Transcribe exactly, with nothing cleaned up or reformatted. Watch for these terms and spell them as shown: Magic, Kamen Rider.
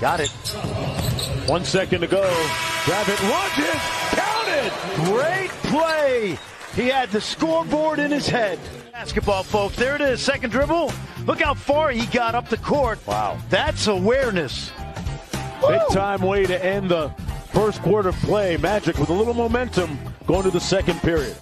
Got it. One second to go. Rabbit launches. Counted. Great play. He had the scoreboard in his head. Basketball, folks. There it is. Second dribble. Look how far he got up the court. Wow. That's awareness. Woo! Big time way to end the first quarter play. Magic with a little momentum going to the second period.